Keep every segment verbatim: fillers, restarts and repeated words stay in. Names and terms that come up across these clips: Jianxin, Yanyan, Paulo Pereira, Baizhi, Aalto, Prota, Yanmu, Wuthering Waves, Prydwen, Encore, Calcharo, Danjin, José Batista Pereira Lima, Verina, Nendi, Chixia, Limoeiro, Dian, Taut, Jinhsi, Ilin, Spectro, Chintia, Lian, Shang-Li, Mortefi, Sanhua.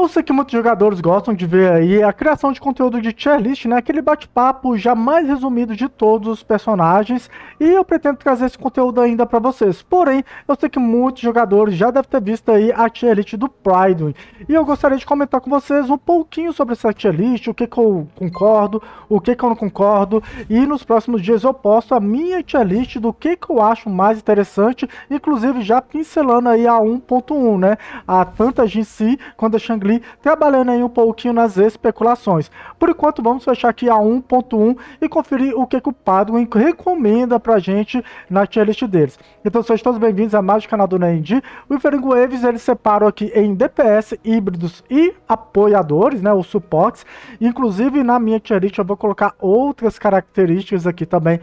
Eu sei que muitos jogadores gostam de ver aí a criação de conteúdo de tier list, né? Aquele bate-papo já mais resumido de todos os personagens. E eu pretendo trazer esse conteúdo ainda para vocês. Porém, eu sei que muitos jogadores já devem ter visto aí a tier list do Prydwen. E eu gostaria de comentar com vocês um pouquinho sobre essa tier list, o que que eu concordo, o que que eu não concordo. E nos próximos dias eu posto a minha tier list do que que eu acho mais interessante, inclusive já pincelando aí a um ponto um, né? A tanta Jinhsi quanto a Shang-Li trabalhando aí um pouquinho nas especulações. Por enquanto, vamos fechar aqui a um ponto um e conferir o que, que o Prydwen recomenda pra gente na tier list deles. Então, sejam todos bem-vindos a mais do canal do Nendi. O Wuthering Waves, eles separam aqui em D P S, híbridos e apoiadores, né, os suportes. Inclusive, na minha tier list, eu vou colocar outras características aqui também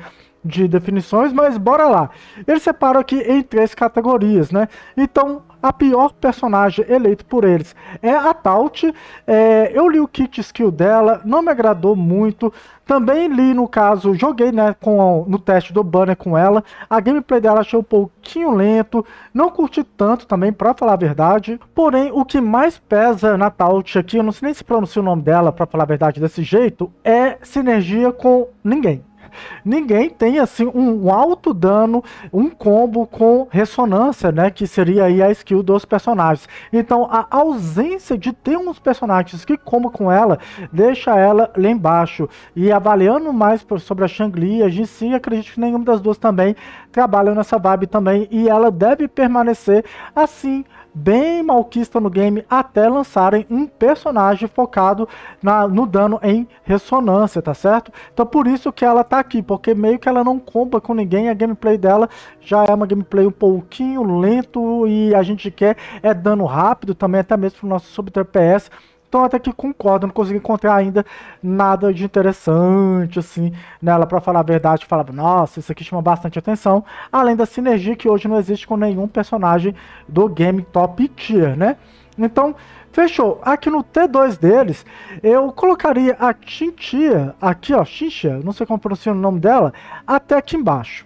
de definições, mas bora lá. Eles separam aqui em três categorias, né? Então, a pior personagem eleito por eles é a Taut. É, eu li o kit skill dela, não me agradou muito. Também li, no caso, joguei, né, com, no teste do banner com ela. A gameplay dela achei um pouquinho lento, não curti tanto também, pra falar a verdade. Porém, o que mais pesa na Taut aqui, eu não sei nem se pronuncio o nome dela, pra falar a verdade desse jeito, é sinergia com ninguém. Ninguém tem assim um alto dano, um combo com ressonância, né, que seria aí a skill dos personagens. Então a ausência de ter uns personagens que combo com ela, deixa ela lá embaixo. E avaliando mais sobre a Shang-Li, a Jinhsi, acredito que nenhuma das duas também trabalham nessa vibe também, e ela deve permanecer assim, bem malquista no game, até lançarem um personagem focado na, no dano em ressonância, tá certo? Então por isso que ela tá aqui, porque meio que ela não comba com ninguém, a gameplay dela já é uma gameplay um pouquinho lento, e a gente quer é dano rápido também, até mesmo pro nosso sub-T P S. Então até que concordo, não consegui encontrar ainda nada de interessante assim nela, pra falar a verdade, falava, nossa, isso aqui chama bastante atenção, além da sinergia que hoje não existe com nenhum personagem do game top tier, né? Então, fechou. Aqui no T dois deles, eu colocaria a Chintia, aqui ó, Chintia, não sei como pronuncia o nome dela, até aqui embaixo.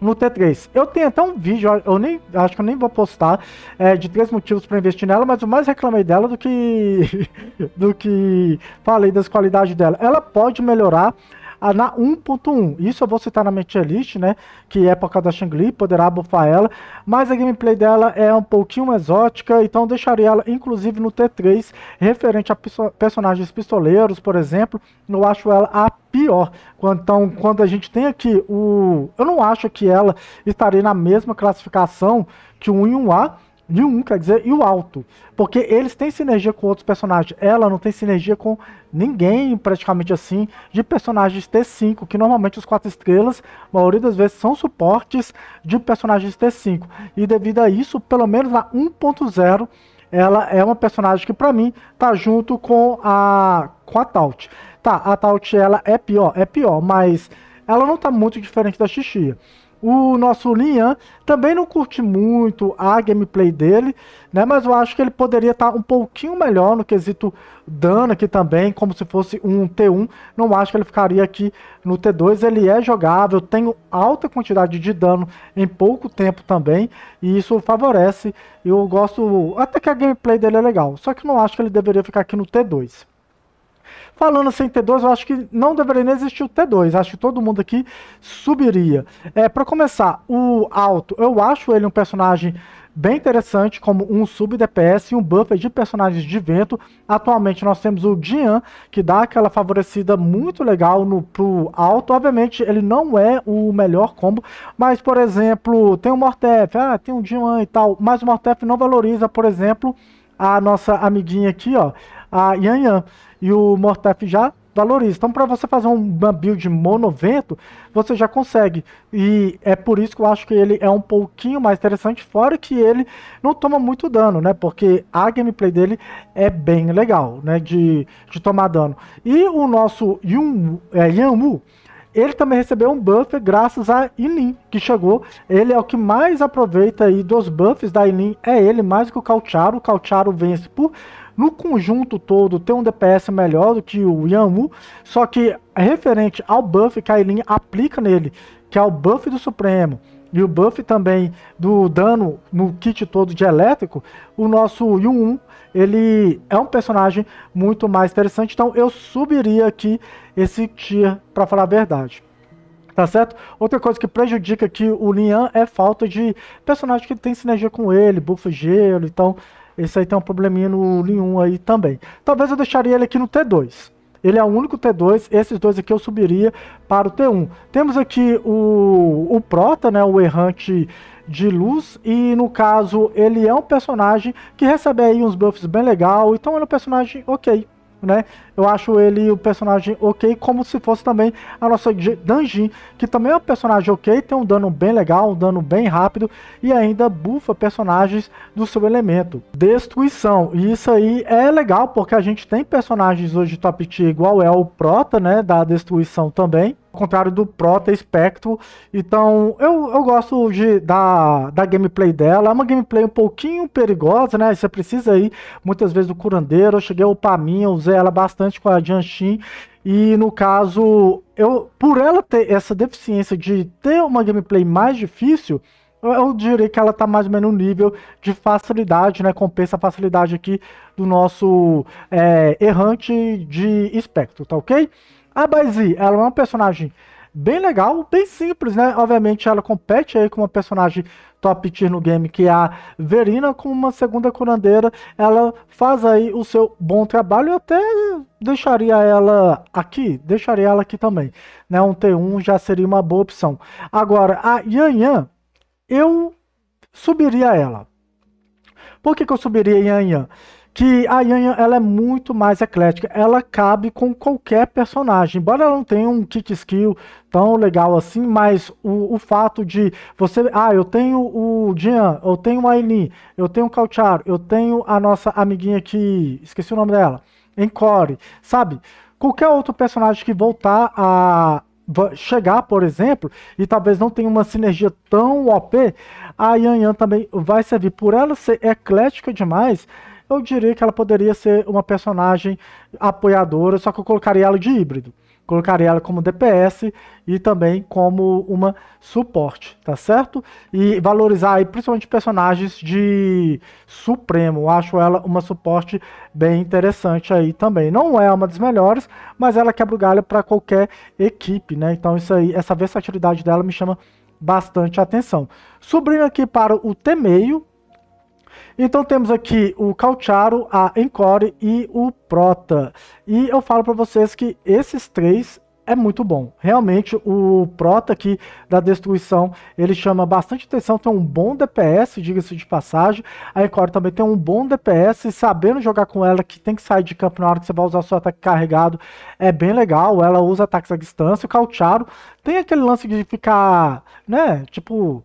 No T três, eu tenho até um vídeo, eu nem, acho que eu nem vou postar, é, de três motivos para investir nela, mas eu mais reclamei dela do que, do que falei das qualidades dela. Ela pode melhorar na um ponto um, isso eu vou citar na minha tier list, né, que é por causa da Shang-Li, poderá buffar ela, mas a gameplay dela é um pouquinho exótica, então deixaria ela inclusive no T três, referente a piso personagens pistoleiros, por exemplo, eu acho ela a pior. Então, quando a gente tem aqui o... eu não acho que ela estaria na mesma classificação que o um e um A, de um, quer dizer, e o Aalto, porque eles têm sinergia com outros personagens, ela não tem sinergia com ninguém, praticamente assim, de personagens T cinco, que normalmente os quatro estrelas, a maioria das vezes, são suportes de personagens T cinco, e devido a isso, pelo menos na um ponto zero, ela é uma personagem que, pra mim, tá junto com a, com a Taut. Tá, a Taut, ela é pior, é pior, mas ela não tá muito diferente da Chixia. O nosso Lian também não curti muito a gameplay dele, né? Mas eu acho que ele poderia estar tá um pouquinho melhor no quesito dano aqui também, como se fosse um T um. Não acho que ele ficaria aqui no T dois. Ele é jogável, tem alta quantidade de dano em pouco tempo também, e isso favorece. Eu gosto, até que a gameplay dele é legal, só que não acho que ele deveria ficar aqui no T dois. Falando assim, T dois, eu acho que não deveria nem existir o T dois, acho que todo mundo aqui subiria. É, para começar, o Aalto, eu acho ele um personagem bem interessante, como um sub-D P S e um buffer de personagens de vento. Atualmente nós temos o Dian, que dá aquela favorecida muito legal no, pro Aalto. Obviamente ele não é o melhor combo, mas por exemplo, tem o Mortefi, ah, tem o Dian e tal, mas o Mortefi não valoriza, por exemplo, a nossa amiguinha aqui, ó, a Yanyan, e o Mortefi já valoriza. Então, para você fazer uma build monovento, você já consegue. E é por isso que eu acho que ele é um pouquinho mais interessante, fora que ele não toma muito dano, né? Porque a gameplay dele é bem legal, né? De, de tomar dano. E o nosso Yanmu, é, Yanmu, ele também recebeu um buff graças a Ilin, que chegou. Ele é o que mais aproveita aí dos buffs da Ilin, é ele, mais que o Calcharo. O Calcharo vence por, no conjunto todo, ter um D P S melhor do que o Yanmu, só que referente ao buff que a Ilin aplica nele, que é o buff do Supremo, e o buff também do dano no kit todo de elétrico, o nosso Yun, ele é um personagem muito mais interessante. Então eu subiria aqui esse tier, para falar a verdade. Tá certo? Outra coisa que prejudica aqui o Lian é falta de personagem que tem sinergia com ele, buff gelo, então esse aí tem um probleminha no Lian aí também. Talvez eu deixaria ele aqui no T dois. Ele é o único T dois, esses dois aqui eu subiria para o T um. Temos aqui o, o Prota, né, o errante de luz, e no caso ele é um personagem que recebe aí uns buffs bem legal, então ele é um personagem ok, né? Eu acho ele o um personagem ok, como se fosse também a nossa Danjin, que também é um personagem ok, tem um dano bem legal, um dano bem rápido e ainda bufa personagens do seu elemento. Destruição, e isso aí é legal porque a gente tem personagens hoje de top tier igual é o Prota, né, da destruição também, ao contrário do Prota e Spectro. Então eu, eu gosto de, da, da gameplay dela. É uma gameplay um pouquinho perigosa, né? Você precisa aí muitas vezes do curandeiro. Eu cheguei a upar a minha, usei ela bastante com a Jianxin. E no caso, eu, por ela ter essa deficiência de ter uma gameplay mais difícil, eu diria que ela está mais ou menos no nível de facilidade, né? Compensa a facilidade aqui do nosso é, errante de espectro, tá ok? A Baizhi, ela é um personagem bem legal, bem simples, né? Obviamente ela compete aí com uma personagem top tier no game, que é a Verina, com uma segunda curandeira. Ela faz aí o seu bom trabalho. Eu até deixaria ela aqui, deixaria ela aqui também, né? Um T um já seria uma boa opção. Agora, a Yanyan, eu subiria ela. Por que que eu subiria a Yanyan? Que a Yanyan, ela é muito mais eclética, ela cabe com qualquer personagem, embora ela não tenha um kick skill tão legal assim, mas o, o fato de você, ah, eu tenho o Dian, eu tenho a Ilin, eu tenho o Calcharo, eu tenho a nossa amiguinha que, esqueci o nome dela, Encore, sabe? Qualquer outro personagem que voltar a chegar, por exemplo, e talvez não tenha uma sinergia tão O P, a Yanyan também vai servir. Por ela ser eclética demais, eu diria que ela poderia ser uma personagem apoiadora, só que eu colocaria ela de híbrido. Colocaria ela como D P S e também como uma suporte, tá certo? E valorizar aí principalmente personagens de Supremo. Eu acho ela uma suporte bem interessante aí também. Não é uma das melhores, mas ela quebra o galho para qualquer equipe, né? Então isso aí, essa versatilidade dela me chama bastante atenção. Subindo aqui para o T meio, então temos aqui o Calcharo, a Encore e o Prota. E eu falo para vocês que esses três é muito bom. Realmente o Prota aqui da destruição, ele chama bastante atenção, tem um bom D P S, diga-se de passagem. A Encore também tem um bom D P S, sabendo jogar com ela, que tem que sair de campo na hora que você vai usar o seu ataque carregado, é bem legal. Ela usa ataques à distância. O Calcharo tem aquele lance de ficar, né, tipo,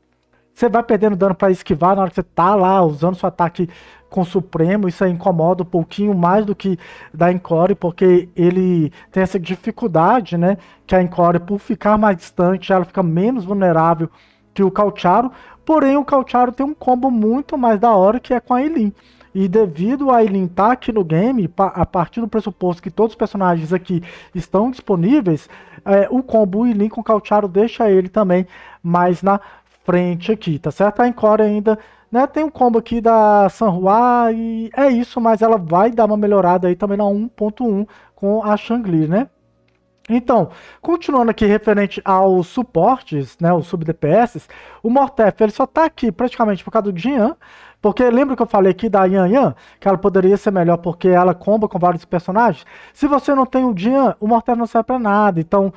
você vai perdendo dano para esquivar na hora que você tá lá usando seu ataque com Supremo. Isso aí incomoda um pouquinho mais do que da Encore, porque ele tem essa dificuldade, né? Que a Encore, por ficar mais distante, ela fica menos vulnerável que o Calcharo. Porém, o Calcharo tem um combo muito mais da hora, que é com a Ilin. E devido a Ilin estar aqui no game, a partir do pressuposto que todos os personagens aqui estão disponíveis, é, o combo Ilin com o Calcharo deixa ele também mais na frente aqui, tá certo? A Encore ainda, né, tem um combo aqui da Sanhua e é isso, mas ela vai dar uma melhorada aí também na um ponto um com a Shang-Li, né? Então, continuando aqui referente aos suportes, né, os sub-D P S, o Mortefi, ele só tá aqui praticamente por causa do Dian, porque lembra que eu falei aqui da Yanyan, que ela poderia ser melhor porque ela comba com vários personagens? Se você não tem o Dian, o Mortefi não serve pra nada, então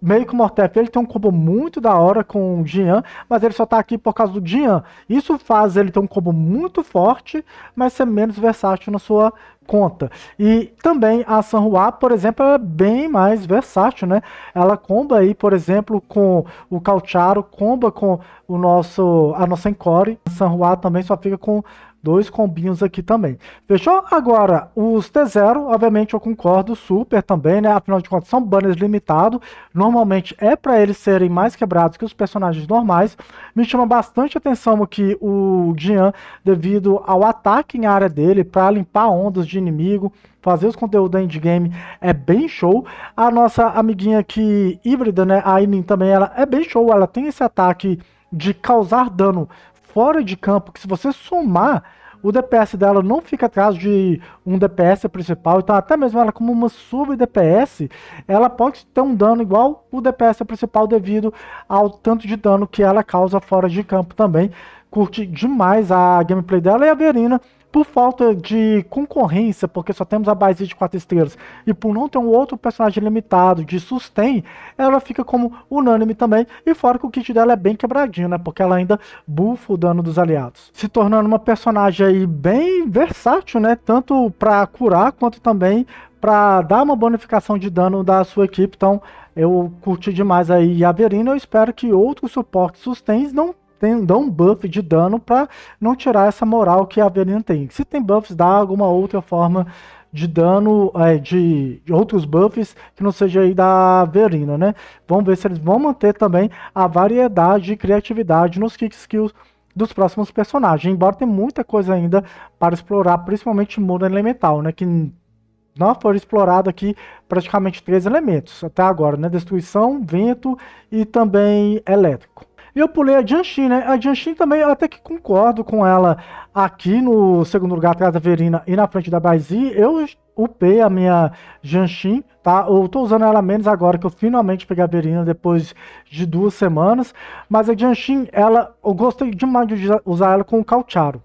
meio que o Mortefi, ele tem um combo muito da hora com o Dian, mas ele só tá aqui por causa do Dian. Isso faz ele ter um combo muito forte, mas ser menos versátil na sua conta. E também a Sanhua, por exemplo, ela é bem mais versátil, né? Ela comba aí, por exemplo, com o Calcharo, comba com o nosso, a nossa Encore. A Sanhua também só fica com dois combinhos aqui também. Fechou? Agora, os T zero, obviamente eu concordo super também, né? Afinal de contas, são banners limitados. Normalmente é para eles serem mais quebrados que os personagens normais. Me chama bastante atenção aqui o Dian, devido ao ataque em área dele, para limpar ondas de inimigo, fazer os conteúdos endgame é bem show. A nossa amiguinha aqui, híbrida, né? A Ilin também, ela é bem show. Ela tem esse ataque de causar dano fora de campo, que se você somar, o D P S dela não fica atrás de um D P S principal, então até mesmo ela como uma sub-D P S, ela pode ter um dano igual o D P S principal devido ao tanto de dano que ela causa fora de campo também. Curti demais a gameplay dela. E a Verina, por falta de concorrência, porque só temos a Baizhi de quatro estrelas, e por não ter um outro personagem limitado de sustain, ela fica como unânime também, e fora que o kit dela é bem quebradinho, né, porque ela ainda bufa o dano dos aliados, se tornando uma personagem aí bem versátil, né, tanto para curar, quanto também para dar uma bonificação de dano da sua equipe. Então eu curti demais aí a Verina. Eu espero que outros suportes sustains não Tem, dá um buff de dano para não tirar essa moral que a Verina tem. Se tem buffs, dá alguma outra forma de dano, é, de, de outros buffs que não seja aí da Verina, né? Vamos ver se eles vão manter também a variedade e criatividade nos kick skills dos próximos personagens. Embora tem muita coisa ainda para explorar, principalmente mundo elemental, né? Que não foram explorados aqui praticamente três elementos até agora, né? Destruição, vento e também elétrico. E eu pulei a Jianxin, né? A Jianxin também, eu até que concordo com ela aqui no segundo lugar, atrás da Verina e na frente da Baizhi. Eu upei a minha Jianxin, tá? Eu tô usando ela menos agora, que eu finalmente peguei a Verina depois de duas semanas. Mas a Jianxin, ela, eu gostei demais de usar ela com o Calcharo,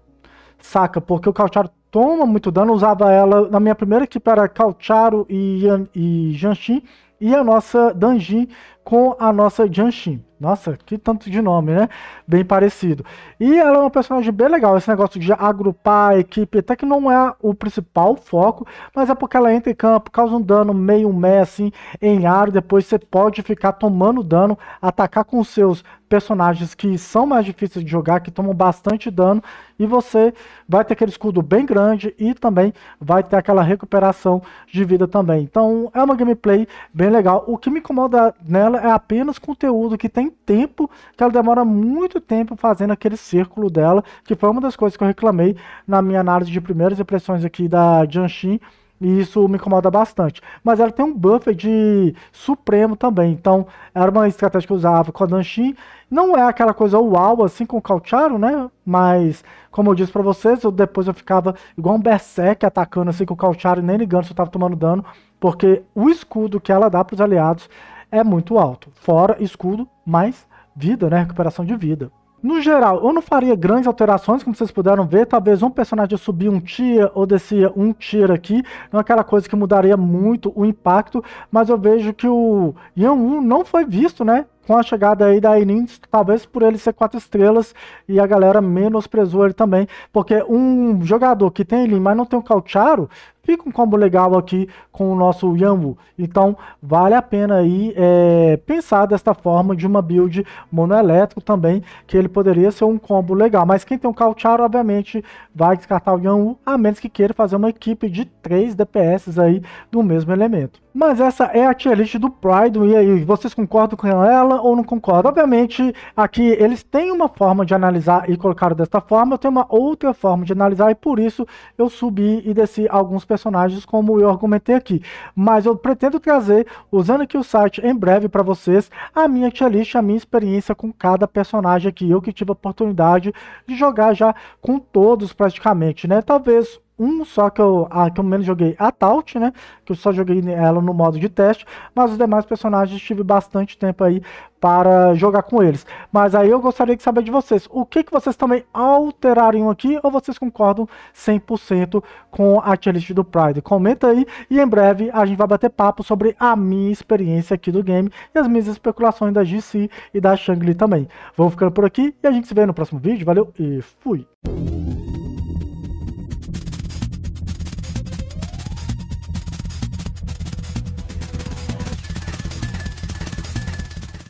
saca? Porque o Calcharo toma muito dano. Eu usava ela, na minha primeira equipe era Calcharo e, e Jianxin, e a nossa Danjin com a nossa Jianxin. Nossa, que tanto de nome, né? Bem parecido. E ela é uma personagem bem legal. Esse negócio de agrupar a equipe, até que não é o principal foco, mas é porque ela entra em campo, causa um dano meio meh, assim, em área. Depois você pode ficar tomando dano, atacar com seus personagens que são mais difíceis de jogar, que tomam bastante dano. E você vai ter aquele escudo bem grande e também vai ter aquela recuperação de vida também. Então, é uma gameplay bem legal. O que me incomoda nela é apenas conteúdo que tem tempo, que ela demora muito tempo fazendo aquele círculo dela, que foi uma das coisas que eu reclamei na minha análise de primeiras impressões aqui da Jianxin, e isso me incomoda bastante. Mas ela tem um buffer de supremo também, então era uma estratégia que eu usava com a Jianxin. Não é aquela coisa uau assim com o Calcharo, né? Mas, como eu disse pra vocês, eu, depois eu ficava igual um berserk atacando assim com o Calcharo e nem ligando se eu tava tomando dano, porque o escudo que ela dá pros aliados é muito alto, fora escudo, mais vida, né, recuperação de vida. No geral, eu não faria grandes alterações, como vocês puderam ver. Talvez um personagem subia um tier ou descia um tier aqui, não é aquela coisa que mudaria muito o impacto, mas eu vejo que o Yanmu não foi visto, né, com a chegada aí da Ilin, talvez por ele ser quatro estrelas, e a galera menosprezou ele também, porque um jogador que tem Ilin, mas não tem o Calcharo, fica um combo legal aqui com o nosso Yanmu. Então vale a pena aí é, pensar desta forma de uma build monoelétrico também, que ele poderia ser um combo legal. Mas quem tem o Calcharo, obviamente, vai descartar o Yanmu, a menos que queira fazer uma equipe de três D P S aí do mesmo elemento. Mas essa é a tier list do Prydwen, e aí, vocês concordam com ela ou não concordam? Obviamente, aqui eles têm uma forma de analisar e colocaram desta forma, eu tenho uma outra forma de analisar, e por isso eu subi e desci alguns personagens, como eu argumentei aqui. Mas eu pretendo trazer, usando aqui o site em breve para vocês, a minha tier list, a minha experiência com cada personagem aqui. Eu que tive a oportunidade de jogar já com todos praticamente, né? Talvez um só que eu, a, que eu menos joguei, a Taut, né, que eu só joguei ela no modo de teste, mas os demais personagens tive bastante tempo aí para jogar com eles. Mas aí eu gostaria de saber de vocês, o que, que vocês também alterariam aqui, ou vocês concordam cem por cento com a tier list do Prydwen? Comenta aí, e em breve a gente vai bater papo sobre a minha experiência aqui do game, e as minhas especulações da Jinhsi e da Shang-Li também. Vamos ficando por aqui, e a gente se vê no próximo vídeo. Valeu e fui!